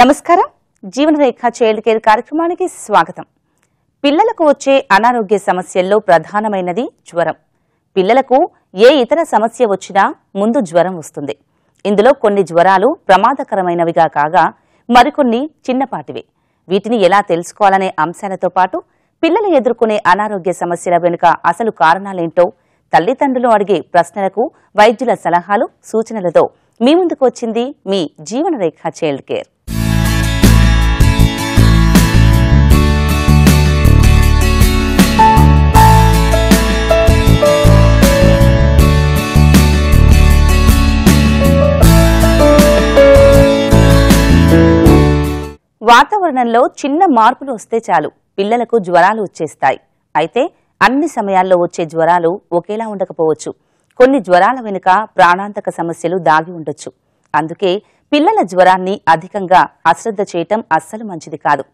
నమస్కారం జీవనరేఖ child care కార్యక్రమానికి స్వాగతం పిల్లలకు వచ్చే అనారోగ్య సమస్యల్లో ప్రధానమైనది జ్వరం పిల్లలకు ఏ ఇతర సమస్య వచ్చినా ముందు జ్వరం వస్తుంది ఇందులో కొన్ని జ్వరాలు ప్రమాదకరమైనవిగా కాగా మరికొన్ని చిన్నపాటివి వీటిని ఎలా తెలుసుకోవాలనే అంశాలతో పాటు పిల్లలు ఎదుర్కొనే అనారోగ్య సమస్యల వెనుక అసలు కారణాలేంటో తల్లిదండ్రులు అడిగే ప్రశ్నలకు వైద్యుల సలహాలు సూచనలతో మీ ముందుకు వచ్చింది మీ జీవనరేఖ చైల్డ్ కేర్ వాతావరణంలో చిన్న మార్పులు వస్తే చాలు పిల్లలకు జ్వరాలు వచ్చేస్తాయి అయితే అన్ని సమయాల్లో వచ్చే జ్వరాలు ఒకేలా ఉండకపోవచ్చు కొన్ని జ్వరాల వెనుక ప్రాణాంతక సమస్యలు దాగి ఉండొచ్చు అందుకే పిల్లల జ్వరాన్ని అధికంగా అశ్రద్ధ చేయటం అస్సలు మంచిది కాదు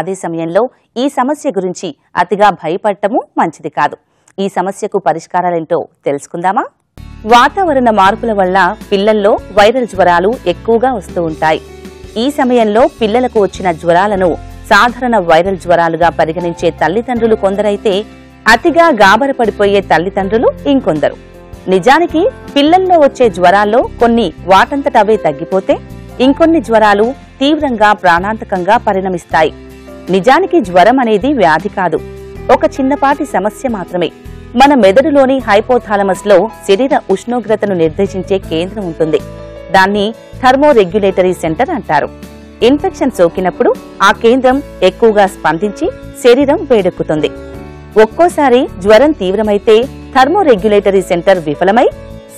అదే సమయంలో ఈ సమస్య గురించి అతిగా భయపడటము మంచిది కాదు ఈ సమస్యకు పరిష్కారాలేంటో తెలుసుకుందామా వాతావరణ మార్పుల వల్ల పిల్లల్లో వైరల్ జ్వరాలు ఎక్కువగా వస్తూ ఉంటాయి ఈ సమయంలో పిల్లలకు వచ్చిన జ్వరాలను సాధారణ వైరల్ జ్వరాలుగా పరిగణించే తల్లిదండ్రులు కొందరైతే అతిగా గాబరపడిపోయే తల్లిదండ్రులు ఇంకొందరు నిజానికి పిల్లల్లో వచ్చే జ్వరాల్లో కొన్ని వాటంతటవే తగ్గిపోతే ఇంకొన్ని జ్వరాలు తీవ్రంగా ప్రాణాంతకంగా పరిణమిస్తాయి నిజానికి జ్వరం అనేది వ్యాధి కాదు ఒక చిన్నపాటి సమస్య మాత్రమే మన మెదడులోని హైపోథాలమస్ లో శరీర ఉష్ణోగ్రతను నిర్దేశించే కేంద్రం ఉంటుంది దాన్ని థర్మోరెగ్యులేటరీ సెంటర్ అంటారు ఇన్ఫెక్షన్ సోకినప్పుడు ఆ కేంద్రం ఎక్కువగా స్పందించి శరీరం వేడెక్కుతుంది ఒక్కోసారి జ్వరం తీవ్రమైతే థర్మోరెగ్యులేటరీ సెంటర్ విఫలమై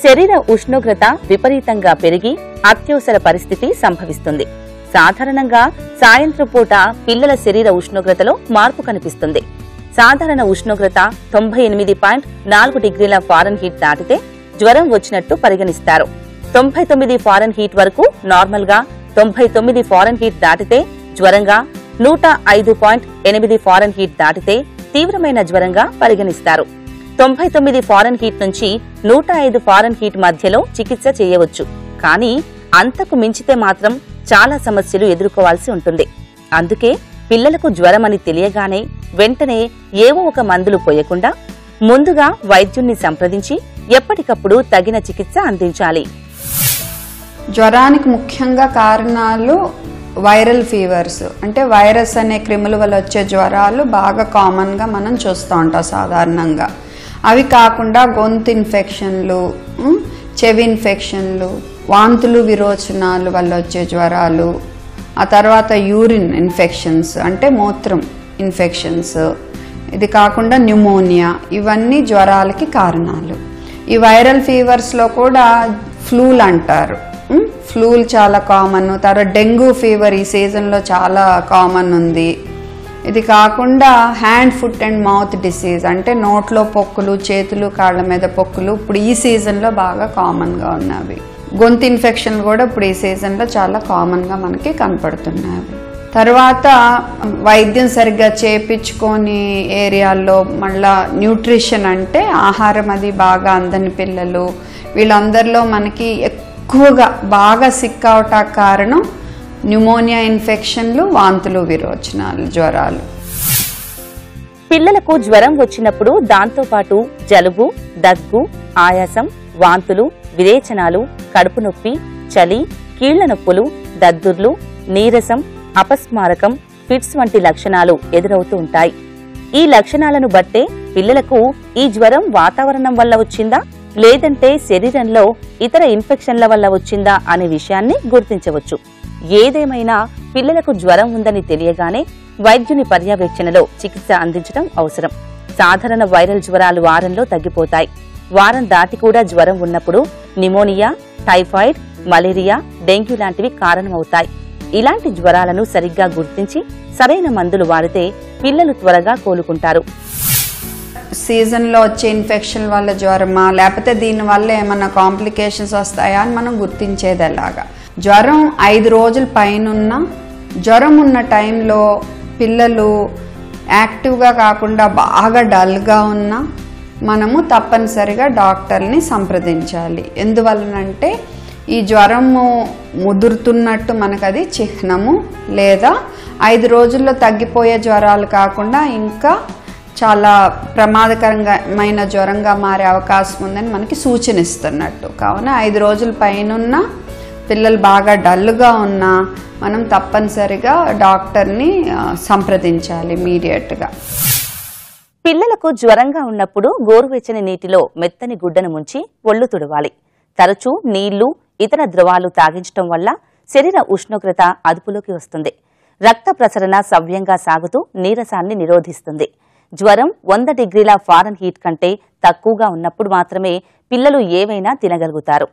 శరీర ఉష్ణోగ్రత విపరీతంగా పెరిగి అత్యవసర పరిస్థితి సంభవిస్తుంది సాధారణంగా సాయంత్రం పూట పిల్లల శరీర ఉష్ణోగ్రతలో మార్పు కనిపిస్తుంది సాధారణ ఉష్ణోగ్రత 98.4 డిగ్రీల ఫారెన్హీట్ దాటితే జ్వరం వచ్చినట్టు పరిగణిస్తారు 99 ఫారెన్ హీట్ వరకు నార్మల్ గా 99 ఫారెన్ హీట్ దాటితే జ్వరంగా 105.8 ఫారెన్ హీట్ దాటితే తీవ్రమైన జ్వరంగా పరిగణిస్తారు 99 ఫారెన్ హీట్ నుంచి 105 ఫారెన్ హీట్ మధ్యలో చికిత్స చేయవచ్చు కానీ అంతకు మించితే మాత్రం చాలా సమస్యలు ఎదుర్కోవాల్సి ఉంటుంది అందుకే పిల్లలకు జ్వరం అని తెలియగానే వెంటనే ఏవో ఒక మందులు పోయకుండా ముందుగా వైద్యుణ్ణి సంప్రదించి ఎప్పటికప్పుడు తగిన చికిత్స అందించాలి జ్వరానికి ముఖ్యంగా కారణాలు వైరల్ ఫీవర్స్ అంటే వైరస్ అనే క్రిముల వల్ల వచ్చే జ్వరాలు బాగా కామన్గా మనం చూస్తూ ఉంటాం సాధారణంగా అవి కాకుండా గొంతు ఇన్ఫెక్షన్లు చెవి ఇన్ఫెక్షన్లు వాంతులు విరోచనాలు వల్ల వచ్చే జ్వరాలు ఆ తర్వాత యూరిన్ ఇన్ఫెక్షన్స్ అంటే మూత్రం ఇన్ఫెక్షన్స్ ఇది కాకుండా న్యూమోనియా ఇవన్నీ జ్వరాలకి కారణాలు ఈ వైరల్ ఫీవర్స్లో కూడా ఫ్లూలు అంటారు ఫ్లూలు చాలా కామన్ తర్వాత డెంగ్యూ ఫీవర్ ఈ సీజన్లో చాలా కామన్ ఉంది ఇది కాకుండా hand foot and mouth disease అంటే నోట్లో పొక్కులు చేతులు కాళ్ళ మీద పొక్కులు ఇప్పుడు ఈ సీజన్లో బాగా కామన్గా ఉన్నవి గొంతు ఇన్ఫెక్షన్లు కూడా ఇప్పుడు ఈ సీజన్లో చాలా కామన్గా మనకి కనపడుతున్నవి తర్వాత వైద్యం సరిగ్గా చేయించుకొని ఏరియాల్లో మళ్ళా న్యూట్రిషన్ అంటే ఆహారం అది బాగా అందని పిల్లలు వీళ్ళందరిలో మనకి ఎక్కువగా బాగా సిక్ అవటానికి కారణం న్యూమోనియా ఇన్ఫెక్షన్లు వాంతులు విరోచనాలు జ్వరాలు పిల్లలకు జ్వరం వచ్చినప్పుడు దాంతోపాటు జలుబు దగ్గు ఆయాసం వాంతులు విరేచనాలు కడుపు నొప్పి చలి కీళ్ల నొప్పులు దద్దుర్లు నీరసం అపస్మారకం ఫిట్స్ వంటి లక్షణాలు ఎదురవుతూ ఉంటాయి ఈ లక్షణాలను బట్టే పిల్లలకు ఈ జ్వరం వాతావరణం వల్ల వచ్చిందా లేదంటే శరీరంలో ఇతర ఇన్ఫెక్షన్ల వల్ల వచ్చిందా అనే విషయాన్ని గుర్తించవచ్చు ఏదేమైనా పిల్లలకు జ్వరం ఉందని తెలియగానే వైద్యుని పర్యవేక్షణలో చికిత్స అందించడం అవసరం సాధారణ వైరల్ జ్వరాలు వారంలో తగ్గిపోతాయి వారం దాటి కూడా జ్వరం ఉన్నప్పుడు న్యూమోనియా టైఫాయిడ్ మలేరియా డెంగ్యూ లాంటివి కారణమవుతాయి ఇలాంటి జ్వరాలను సరిగ్గా గుర్తించి సరైన మందులు వాడితే పిల్లలు త్వరగా కోలుకుంటారు సీజన్లో వచ్చే ఇన్ఫెక్షన్ వల్ల జ్వరమా లేకపోతే దీనివల్ల ఏమైనా కాంప్లికేషన్స్ వస్తాయా అని మనం గుర్తించేది ఎలాగా జ్వరం 5 రోజుల పైన ఉన్న జ్వరం ఉన్న టైంలో పిల్లలు యాక్టివ్గా కాకుండా బాగా డల్గా ఉన్నా మనము తప్పనిసరిగా డాక్టర్ని సంప్రదించాలి ఎందువలనంటే ఈ జ్వరము ముదురుతున్నట్టు మనకది చిహ్నము లేదా 5 రోజుల్లో తగ్గిపోయే జ్వరాలు కాకుండా ఇంకా చాలా ప్రమాదకరమైన జ్వరంగా మారే అవకాశం ఉందని మనకి సూచనిస్తున్నట్టు. కావున 5 రోజుల పైనున్న పిల్లలు బాగా డల్గా ఉన్నా మనం తప్పనిసరిగా డాక్టర్ని సంప్రదించాలి ఇమీడియట్గా. పిల్లలకు జ్వరంగా ఉన్నప్పుడు గోరువెచ్చని నీటిలో మెత్తని గుడ్డను ముంచి ఒళ్ళు తుడవాలి. తరచూ నీళ్లు ఇతర ద్రవాలు తాగించడం వల్ల శరీర ఉష్ణోగ్రత అదుపులోకి వస్తుంది. రక్త ప్రసరణ సవ్యంగా సాగుతూ నీరసాన్ని నిరోధిస్తుంది. జ్వరం 100 డిగ్రీల ఫారెన్హీట్ కంటే తక్కువగా ఉన్నప్పుడు మాత్రమే పిల్లలు ఏవైనా తినగలుగుతారు.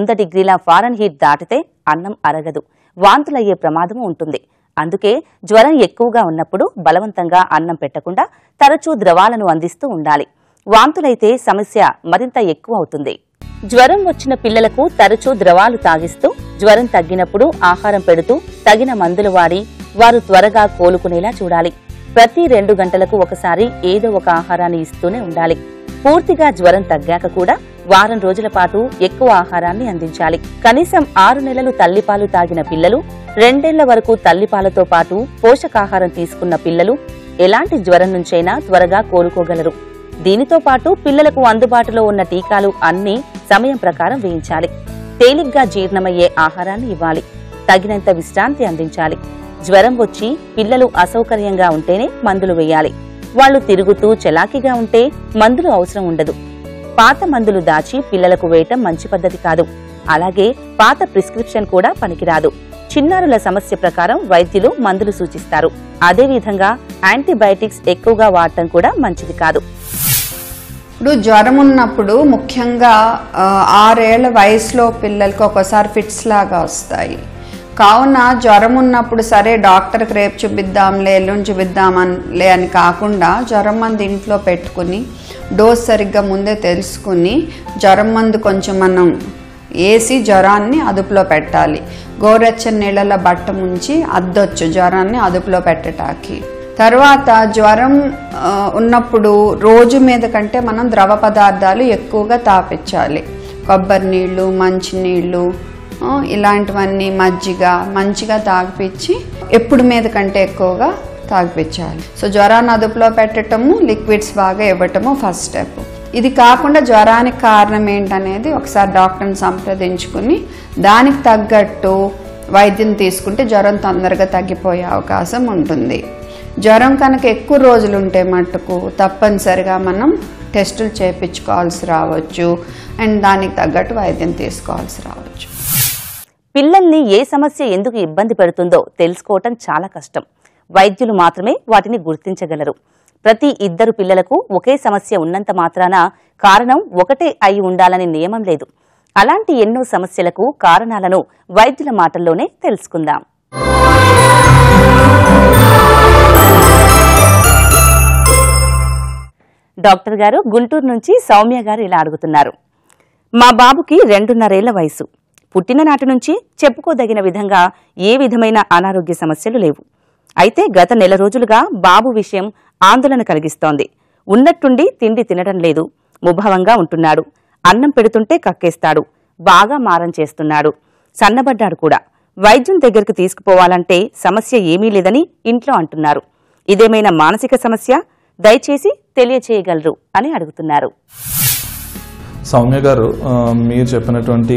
100 డిగ్రీల ఫారెన్హీట్ దాటితే అన్నం అరగదు, వాంతులయ్యే ప్రమాదం ఉంటుంది. అందుకే జ్వరం ఎక్కువగా ఉన్నప్పుడు బలవంతంగా అన్నం పెట్టకుండా తరచూ ద్రవాలను అందిస్తూ ఉండాలి. వాంతులైతే సమస్య మరింత ఎక్కువ అవుతుంది. జ్వరం వచ్చిన పిల్లలకు తరచూ ద్రవాలు తాగిస్తూ, జ్వరం తగ్గినప్పుడు ఆహారం పెడుతూ తగిన మందులు వాడి వారు త్వరగా కోలుకునేలా చూడాలి. ప్రతి 2 గంటలకు ఒకసారి ఏదో ఒక ఆహారాన్ని ఇస్తూనే ఉండాలి. పూర్తిగా జ్వరం తగ్గాక కూడా వారం రోజుల పాటు ఎక్కువ ఆహారాన్ని అందించాలి. కనీసం 6 నెలలు తల్లిపాలు తాగిన పిల్లలు, 2 ఏళ్ల వరకు తల్లిపాలతో పాటు పోషకాహారం తీసుకున్న పిల్లలు ఎలాంటి జ్వరం నుంచైనా త్వరగా కోలుకోగలరు. దీనితో పాటు పిల్లలకు అందుబాటులో ఉన్న టీకాలు అన్ని సమయం ప్రకారం వేయించాలి. తేలిగ్గా జీర్ణమయ్యే ఆహారాన్ని ఇవ్వాలి. తగినంత విశ్రాంతి అందించాలి. జ్వరం వచ్చి పిల్లలు అసౌకర్యంగా ఉంటేనే మందులు వేయాలి. వాళ్లు తిరుగుతూ చలాకీగా ఉంటే మందులు అవసరం ఉండదు. పాత మందులు దాచి పిల్లలకు వేయటం మంచి పద్ధతి కాదు. అలాగే పాత ప్రిస్క్రిప్షన్ కూడా పనికిరాదు. చిన్నారుల సమస్య ప్రకారం వైద్యులు మందులు సూచిస్తారు. అదేవిధంగా యాంటీబయాటిక్స్ ఎక్కువగా వాడటం కూడా మంచిది కాదు. ఇప్పుడు జ్వరం ఉన్నప్పుడు ముఖ్యంగా 6 ఏళ్ల వయసులో పిల్లలకు ఒకసారి ఫిట్స్ లాగా వస్తాయి. కావున జ్వరం ఉన్నప్పుడు సరే డాక్టర్కి రేపు చూపిద్దాంలే, ఎల్లుండి చూపిద్దాంలే అని కాకుండా జ్వరం మందు ఇంట్లో పెట్టుకుని డోస్ సరిగ్గా ముందే తెలుసుకుని జ్వరం మందు కొంచెం మనం వేసి జ్వరాన్ని అదుపులో పెట్టాలి. గోరెచ్చని నీళ్ళలో బట్ట ముంచి అద్దొచ్చు జ్వరాన్ని అదుపులో పెట్టడానికి. తర్వాత జ్వరం ఉన్నప్పుడు రోజు మీద కంటే మనం ద్రవ పదార్థాలు ఎక్కువగా తాపించాలి. కొబ్బరి నీళ్ళు, మంచినీళ్ళు, ఇలాంటివన్నీ మంచిగా తాగిపించి ఎప్పుడు మీద కంటే ఎక్కువగా తాగిపించాలి. సో జ్వరాన్ని అదుపులో పెట్టడము, లిక్విడ్స్ బాగా ఇవ్వటము ఫస్ట్ స్టెప్. ఇది కాకుండా జ్వరానికి కారణం ఏంటనేది ఒకసారి డాక్టర్ని సంప్రదించుకుని దానికి తగ్గట్టు వైద్యం తీసుకుంటే జ్వరం తొందరగా తగ్గిపోయే అవకాశం ఉంటుంది. జ్వరం కనుక ఎక్కువ రోజులు ఉంటే మట్టుకు తప్పనిసరిగా మనం టెస్టులు చేయించుకోవాల్సి రావచ్చు అండ్ దానికి తగ్గట్టు వైద్యం తీసుకోవాల్సి రావచ్చు. పిల్లల్ని ఏ సమస్య ఎందుకు ఇబ్బంది పెడుతుందో తెలుసుకోవటం చాలా కష్టం. వైద్యులు మాత్రమే వాటిని గుర్తించగలరు. ప్రతి 2 పిల్లలకు ఒకే సమస్య ఉన్నంత మాత్రాన కారణం ఒకటే అయి ఉండాలని నియమం లేదు. అలాంటి ఎన్నో సమస్యలకు కారణాలను వైద్యుల మాటల్లోనే తెలుసుకుందాం. డాక్టర్ గారు, గుంటూరు నుంచి సౌమ్య గారు ఇలా అడుగుతున్నారు. మా బాబుకి 2.5 ఏళ్ల వయసు. పుట్టిననాటి నుంచి చెప్పుకోదగిన విధంగా ఏ విధమైన అనారోగ్య సమస్యలు లేవు. అయితే గత నెల రోజులుగా బాబు విషయం ఆందోళన కలిగిస్తోంది. ఉన్నట్టుండి తిండి తినడం లేదు, ముభావంగా ఉంటున్నాడు, అన్నం పెడుతుంటే కక్కేస్తాడు, బాగా మారం చేస్తున్నాడు, సన్నబడ్డాడు కూడా. వైద్యం దగ్గరికి తీసుకుపోవాలంటే సమస్య ఏమీ లేదని ఇంట్లో అంటున్నారు. ఇదేమైనా మానసిక సమస్య? దయచేసి తెలియచేయగలరు అని అడుగుతున్నారు. సౌమ్య గారు, మీరు చెప్పినటువంటి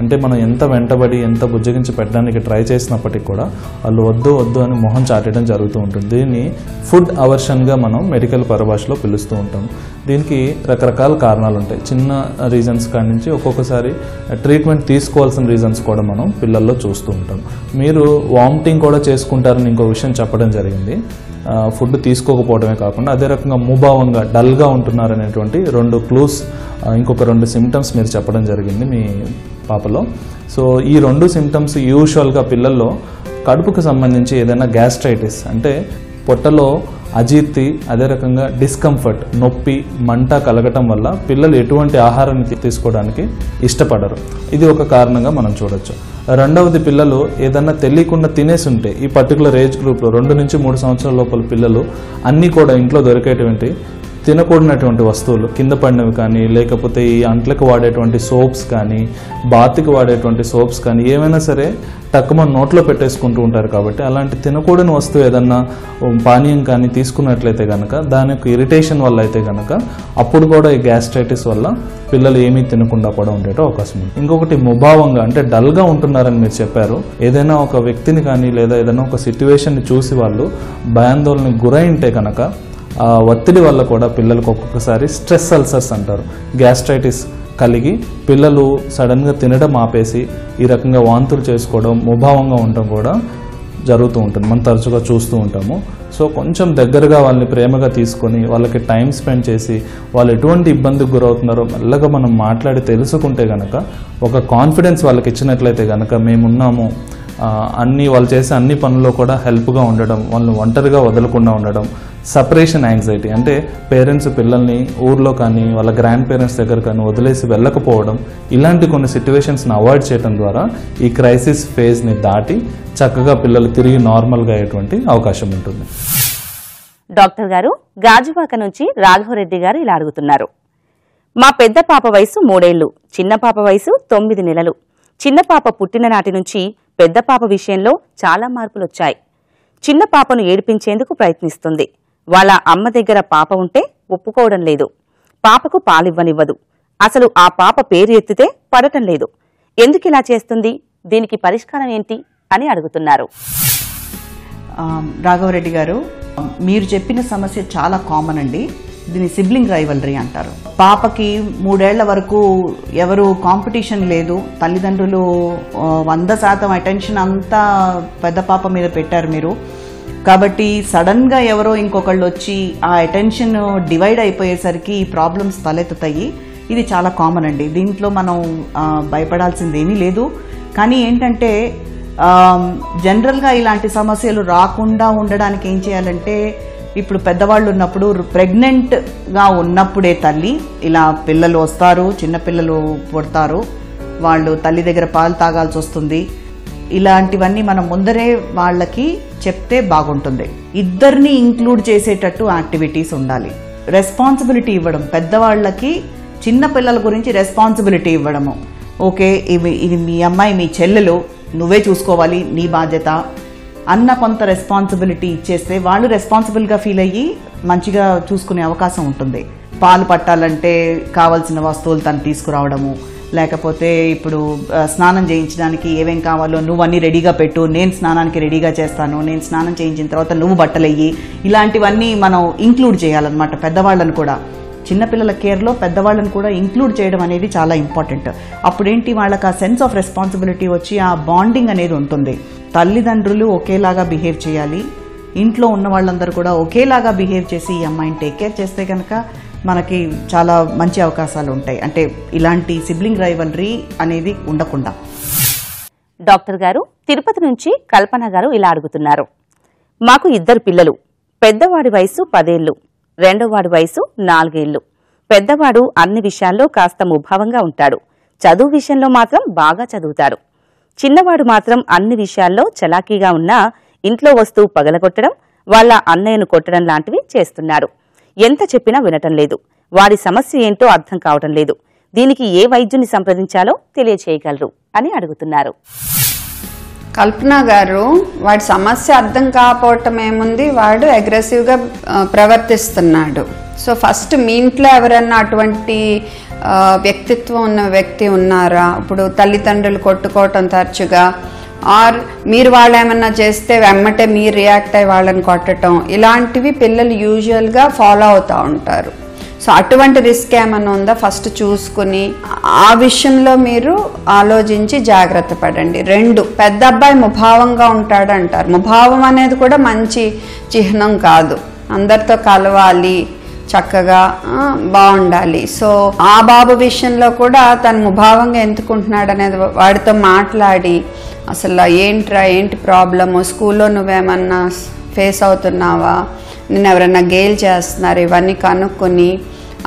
అంటే మనం ఎంత వెంటబడి ఎంత బుజ్జగించి పెట్టడానికి ట్రై చేసినప్పటికీ కూడా వాళ్ళు వద్దు వద్దు అని మొహం చాటేయడం జరుగుతూ ఉంటుంది. దీన్ని ఫుడ్ అవర్షన్గా మనం మెడికల్ పరిభాషలో పిలుస్తూ ఉంటాం. దీనికి రకరకాల కారణాలు ఉంటాయి. చిన్న రీజన్స్ కాడి నుంచి ఒక్కొక్కసారి ట్రీట్మెంట్ తీసుకోవాల్సిన రీజన్స్ కూడా మనం పిల్లల్లో చూస్తూ ఉంటాం. మీరు వామిటింగ్ కూడా చేసుకుంటారని ఇంకో విషయం చెప్పడం జరిగింది. ఫుడ్ తీసుకోకపోవడమే కాకుండా అదే రకంగా ముభావంగా డల్గా ఉంటున్నారనేటువంటి 2 క్లూస్, ఇంకొక 2 సింప్టమ్స్ మీరు చెప్పడం జరిగింది మీ పాపలో. సో ఈ 2 సింప్టమ్స్ యూజువల్గా పిల్లల్లో కడుపుకు సంబంధించి ఏదైనా గ్యాస్ట్రైటిస్ అంటే పొట్టలో అజీర్తి అదే రకంగా డిస్కంఫర్ట్ నొప్పి మంట కలగటం వల్ల పిల్లలు ఎటువంటి ఆహారాన్ని తీసుకోవడానికి ఇష్టపడరు. ఇది ఒక కారణంగా మనం చూడొచ్చు. రెండవది పిల్లలు ఏదన్నా తెలియకుండా తినేసుంటే ఈ పర్టికులర్ ఏజ్ గ్రూప్లో 2 నుంచి 3 సంవత్సరాల లోపల పిల్లలు అన్నీ కూడా ఇంట్లో దొరికేటువంటి తినకూడనటువంటి వస్తువులు కింద పడినవి కానీ లేకపోతే ఈ అంట్లకు వాడేటువంటి సోప్స్ కానీ బాతికి వాడేటువంటి సోప్స్ కానీ ఏమైనా సరే తక్కువ నోట్లో పెట్టేసుకుంటూ ఉంటారు. కాబట్టి అలాంటి తినకూడని వస్తువు ఏదన్నా పానీయం కానీ తీసుకున్నట్లయితే కనుక దానికి ఇరిటేషన్ వల్ల అయితే కనుక అప్పుడు కూడా ఈ గ్యాస్ట్రైటిస్ వల్ల పిల్లలు ఏమీ తినకుండా కూడా ఉండేట అవకాశం ఉంది. ఇంకొకటి ముభావంగా అంటే డల్గా ఉంటున్నారని మీరు చెప్పారు. ఏదైనా ఒక వ్యక్తిని కానీ లేదా ఏదైనా ఒక సిచ్యువేషన్ని చూసి వాళ్ళు భయాందోళనకు గురైంటే కనుక ఆ ఒత్తిడి వల్ల కూడా పిల్లలకు ఒక్కొక్కసారి స్ట్రెస్ అల్సర్స్ అంటారు గ్యాస్ట్రైటిస్ కలిగి పిల్లలు సడన్గా తినడం ఆపేసి ఈ రకంగా వాంతులు చేసుకోవడం ముభావంగా ఉండడం కూడా జరుగుతూ ఉంటుంది. మనం తరచుగా చూస్తూ ఉంటాము. సో కొంచెం దగ్గరగా వాళ్ళని ప్రేమగా తీసుకొని వాళ్ళకి టైం స్పెండ్ చేసి వాళ్ళు ఎటువంటి ఇబ్బందికి గురవుతున్నారో మెల్లగా మనం మాట్లాడి తెలుసుకుంటే కనుక ఒక కాన్ఫిడెన్స్ వాళ్ళకి ఇచ్చినట్లయితే కనుక మేమున్నాము అన్నీ వాళ్ళు చేసే అన్ని పనుల్లో కూడా హెల్ప్గా ఉండడం వాళ్ళని ఒంటరిగా వదలకుండా ఉండడం. సెపరేషన్ యాంగ్జైటీ అంటే పేరెంట్స్ పిల్లల్ని ఊర్లో కానీ వాళ్ళ గ్రాండ్ పేరెంట్స్ దగ్గర కానీ వదిలేసి వెళ్ళకపోవడం ఇలాంటి కొన్ని సిచ్యువేషన్స్ని అవాయిడ్ చేయడం ద్వారా ఈ క్రైసిస్ ఫేజ్ని దాటి చక్కగా పిల్లలు తిరిగి నార్మల్గా అయ్యేటువంటి అవకాశం ఉంటుంది. డాక్టర్ గారు, గాజువాక నుంచి రాఘవరెడ్డి గారు ఇలా అడుగుతున్నారు. మా పెద్ద పాప వయసు 3 ఏళ్లు, చిన్న పాప వయసు 9 నెలలు. చిన్న పాప పుట్టిన నాటి నుంచి పెద్ద పాప విషయంలో చాలా మార్పులొచ్చాయి. చిన్న పాపను ఏడిపించేందుకు ప్రయత్నిస్తుంది. వాళ్ళ అమ్మ దగ్గర పాప ఉంటే ఒప్పుకోవడం లేదు. పాపకు పాలివ్వనివ్వదు. అసలు ఆ పాప పేరు ఎత్తితే పడటం లేదు. ఎందుకు ఇలా చేస్తుంది? దీనికి పరిష్కారం ఏంటి అని అడుగుతున్నారు. రాఘవరెడ్డి గారు, మీరు చెప్పిన సమస్య చాలా కామన్ అండి. దీన్ని సిబ్లింగ్ రైవల్రీ అంటారు. పాపకి 3 ఏళ్ల వరకు ఎవరు కాంపిటీషన్ లేదు. తల్లిదండ్రులు 100% అటెన్షన్ అంతా పెద్ద పాప మీద పెట్టారు మీరు. కాబట్టి సడన్గా ఎవరో ఇంకొకళ్ళు వచ్చి ఆ అటెన్షన్ డివైడ్ అయిపోయేసరికి ఈ ప్రాబ్లమ్స్ తలెత్తుతాయి. ఇది చాలా కామన్ అండి. దీంట్లో మనం భయపడాల్సింది ఏమీ లేదు. కానీ ఏంటంటే జనరల్గా ఇలాంటి సమస్యలు రాకుండా ఉండడానికి ఏం చేయాలంటే, ఇప్పుడు పెద్దవాళ్ళు ఉన్నప్పుడు ప్రెగ్నెంట్గా ఉన్నప్పుడే తల్లి ఇలా పిల్లలు వస్తారు, చిన్నపిల్లలు పుడతారు, వాళ్ళు తల్లి దగ్గర పాలు తాగాల్సి వస్తుంది. ఇలాంటివన్నీ మనం ముందరే వాళ్ళకి చెప్తే బాగుంటుంది. ఇద్దరిని ఇంక్లూడ్ చేసేటట్టు యాక్టివిటీస్ ఉండాలి. రెస్పాన్సిబిలిటీ ఇవ్వడం, పెద్దవాళ్ళకి చిన్నపిల్లల గురించి రెస్పాన్సిబిలిటీ ఇవ్వడము. ఓకే, ఇది మీ అమ్మాయి, మీ చెల్లెలు, నువ్వే చూసుకోవాలి, నీ బాధ్యత అన్న కొంత రెస్పాన్సిబిలిటీ ఇచ్చేస్తే వాళ్ళు రెస్పాన్సిబుల్గా ఫీల్ అయ్యి మంచిగా చూసుకునే అవకాశం ఉంటుంది. పాలు పట్టాలంటే కావాల్సిన వస్తువులు తను తీసుకురావడము, లేకపోతే ఇప్పుడు స్నానం చేయించడానికి ఏమేం కావాలో నువ్వన్నీ రెడీగా పెట్టు, నేను స్నానానికి రెడీగా చేస్తాను, నేను స్నానం చేయించిన తర్వాత నువ్వు బట్టలయ్యి, ఇలాంటివన్నీ మనం ఇంక్లూడ్ చేయాలన్నమాట. పెద్దవాళ్ళని కూడా చిన్నపిల్లల కేర్లో పెద్దవాళ్ళని కూడా ఇంక్లూడ్ చేయడం అనేది చాలా ఇంపార్టెంట్. అప్పుడేంటి, వాళ్ళకి ఆ సెన్స్ ఆఫ్ రెస్పాన్సిబిలిటీ వచ్చి ఆ బాండింగ్ అనేది ఉంటుంది. తల్లిదండ్రులు ఒకేలాగా బిహేవ్ చేయాలి. ఇంట్లో ఉన్న వాళ్ళందరూ కూడా ఒకేలాగా బిహేవ్ చేసి ఈ అమ్మాయిని టేక్ కేర్ చేస్తే కనుక మనకి చాలా మంచి అవకాశాలు ఉంటాయి. అంటే ఇలాంటి సిబ్లింగ్ రైవల్రీ అనేది ఉండకుండా. డాక్టర్ గారు, తిరుపతి నుంచి కల్పన గారు ఇలా అడుగుతున్నారు. మాకు 2 పిల్లలు. పెద్దవాడి వయసు 10 ఏళ్లు, రెండోవాడి వయసు 4 ఏళ్లు. పెద్దవాడు అన్ని విషయాల్లో కాస్త ముభావంగా ఉంటాడు. చదువు విషయంలో మాత్రం బాగా చదువుతాడు. చిన్నవాడు మాత్రం అన్ని విషయాల్లో చలాకీగా ఉన్నా ఇంట్లో వస్తువు పగలగొట్టడం, వాళ్ళ అన్నయ్యను కొట్టడం లాంటివి చేస్తున్నాడు. ఎంత చెప్పినా వినటం లేదు. వారి సమస్య ఏంటో అర్థం కావటం లేదు. దీనికి ఏ వైద్యుని సంప్రదించాలో తెలియచేయగలరు అని అడుగుతున్నారు. కల్పన గారు, వాడి సమస్య అర్థం కాకపోవటం ఏముంది, వాడు అగ్రెసివ్గా ప్రవర్తిస్తున్నాడు. సో ఫస్ట్ మీ ఇంట్లో ఎవరన్నా అటువంటి వ్యక్తిత్వం ఉన్న వ్యక్తి ఉన్నారా? ఇప్పుడు తల్లిదండ్రులు కొట్టుకోవటం తరచుగా, ఆర్ మీరు వాళ్ళు ఏమన్నా చేస్తే వెమ్మటే మీరు రియాక్ట్ అయ్యి వాళ్ళని కొట్టడం, ఇలాంటివి పిల్లలు యూజువల్గా ఫాలో అవుతూ ఉంటారు. సో అటువంటి రిస్క్ ఏమైనా ఉందా ఫస్ట్ చూసుకుని ఆ విషయంలో మీరు ఆలోచించి జాగ్రత్త పడండి. 2, పెద్ద అబ్బాయి ముభావంగా ఉంటాడంటారు. ముభావం అనేది కూడా మంచి చిహ్నం కాదు. అందరితో కలవాలి, చక్కగా బాగుండాలి. సో ఆ బాబు విషయంలో కూడా తను ముభావంగా ఎందుకుంటున్నాడు అనేది వాడితో మాట్లాడి, అసలు ఏంట్రా, ఏంటి ప్రాబ్లము, స్కూల్లో నువ్వేమన్నా ఫేస్ అవుతున్నావా, నేను ఎవరైనా గేల్ చేస్తున్నారు ఇవన్నీ కనుక్కొని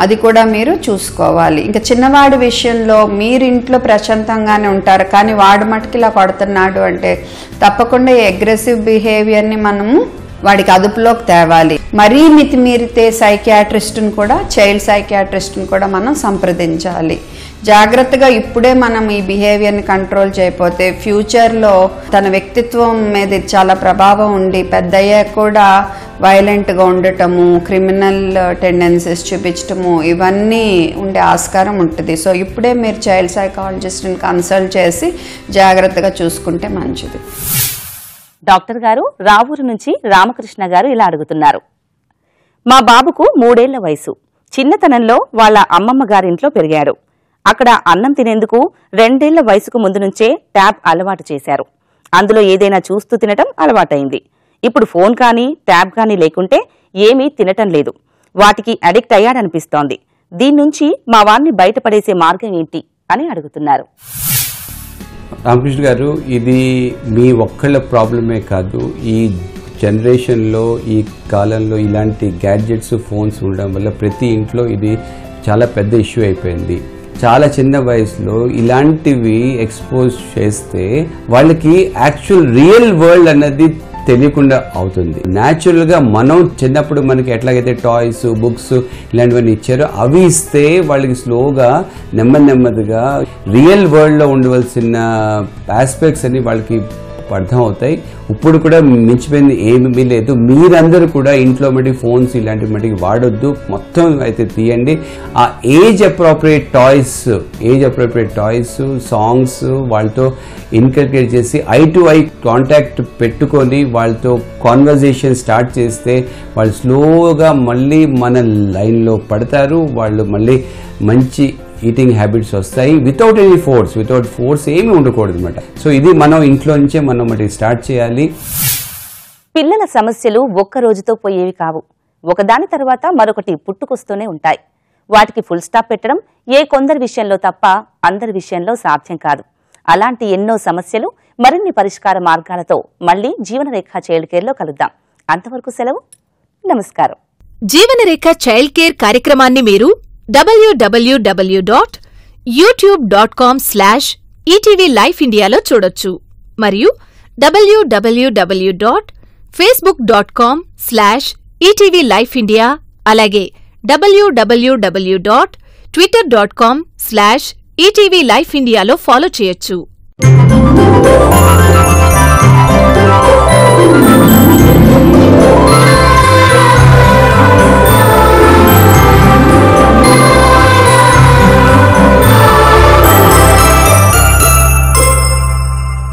అది కూడా మీరు చూసుకోవాలి. ఇంకా చిన్నవాడి విషయంలో మీరింట్లో ప్రశాంతంగానే ఉంటారు కానీ వాడు మటుకు ఇలా పడుతున్నాడు అంటే తప్పకుండా ఈ అగ్రెసివ్ బిహేవియర్ని మనము వాడికి అదుపులోకి తేవాలి. మరీ మితిమీరితే సైకియాట్రిస్ట్ని కూడా చైల్డ్ సైకియాట్రిస్ట్ని కూడా మనం సంప్రదించాలి. జాగ్రత్తగా ఇప్పుడే మనం ఈ బిహేవియర్ని కంట్రోల్ చేయకపోతే ఫ్యూచర్లో తన వ్యక్తిత్వం మీద చాలా ప్రభావం ఉండి పెద్దయ్యాక కూడా వైలెంట్గా ఉండటము, క్రిమినల్ టెండెన్సీస్ చూపించటము ఇవన్నీ ఉండే ఆస్కారం ఉంటుంది. సో ఇప్పుడే మీరు చైల్డ్ సైకాలజిస్ట్ని కన్సల్ట్ చేసి జాగ్రత్తగా చూసుకుంటే మంచిది. డాక్టర్ గారు, రావూరు నుంచి రామకృష్ణ గారు ఇలా అడుగుతున్నారు. మా బాబుకు 3 ఏళ్ల వయసు. చిన్నతనంలో వాళ్ళ అమ్మమ్మ గారింట్లో పెరిగాడు. అక్కడ అన్నం తినేందుకు 2 ఏళ్ల వయసుకు ముందు నుంచే ట్యాబ్ అలవాటు చేశారు. అందులో ఏదైనా చూస్తూ తినటం అలవాటైంది. ఇప్పుడు ఫోన్ కానీ ట్యాబ్ కానీ లేకుంటే ఏమీ తినటం లేదు. వాటికి అడిక్ట్ అయ్యాడనిపిస్తోంది. దీని నుంచి మా వారిని బయటపడేసే మార్గం ఏంటి అని అడుగుతున్నారు. రామకృష్ణ గారు, ఇది మీ ఒక్కళ్ళ ప్రాబ్లమే కాదు. ఈ జనరేషన్లో, ఈ కాలంలో ఇలాంటి గ్యాడ్జెట్స్, ఫోన్స్ ఉండడం వల్ల ప్రతి ఇంట్లో ఇది చాలా పెద్ద ఇష్యూ అయిపోయింది. చాలా చిన్న వయసులో ఇలాంటివి ఎక్స్పోజ్ చేస్తే వాళ్ళకి యాక్చువల్ రియల్ వరల్డ్ అన్నది తెలియకుండా అవుతుంది. న్యాచురల్గా మనం చిన్నప్పుడు మనకి ఎట్లాగైతే టాయ్స్, బుక్స్ ఇలాంటివన్నీ ఇచ్చారో అవి ఇస్తే వాళ్ళకి స్లోగా నెమ్మదిగా రియల్ వరల్డ్లో ఉండవలసిన ఆస్పెక్ట్స్ అన్ని వాళ్ళకి అర్థం అవుతాయి. ఇప్పుడు కూడా మించిపోయింది ఏమీ లేదు. మీరందరూ కూడా ఇంట్లో మటుకు ఫోన్స్ ఇలాంటి మటుకు వాడొద్దు, మొత్తం అయితే తీయండి. ఆ ఏజ్ అప్రోప్రియేట్ టాయ్స్, సాంగ్స్ వాళ్ళతో ఇన్కల్కేట్ చేసి ఐ టు ఐ కాంటాక్ట్ పెట్టుకొని వాళ్ళతో కాన్వర్జేషన్ స్టార్ట్ చేస్తే వాళ్ళు స్లోగా మళ్ళీ మన లైన్లో పడతారు. వాళ్ళు మళ్ళీ మంచి ఈటింగ్ హ్యాబిట్స్ వస్తాయి వితౌట్ ఫోర్స్ ఏమీ ఉండకూడదు అనమాట. సో ఇది మనం ఇంట్లో నుంచే మనం మరి స్టార్ట్ చేయాలి. పిల్లల సమస్యలు ఒక్క రోజుతో పోయేవి కావు. ఒకదాని తర్వాత మరొకటి పుట్టుకొస్తూనే ఉంటాయి. వాటికి ఫుల్ స్టాప్ పెట్టడం ఏ కొందరి విషయంలో తప్ప అందరి విషయంలో సాధ్యం కాదు. అలాంటి ఎన్నో సమస్యలు, మరిన్ని పరిష్కార మార్గాలతో మళ్ళీ జీవనరేఖ చైల్డ్ కేర్లో కలుద్దాం. అంతవరకు సెలవు, నమస్కారం. జీవనరేఖ చైల్డ్ కేర్ కార్యక్రమాన్ని మీరు www.youtube.com/ETV Life India లో చూడొచ్చు. మరియు www.facebook.com/ETV Life India, అలాగే www.twitter.com/ETV Life India లో ఫాలో చేయొచ్చు.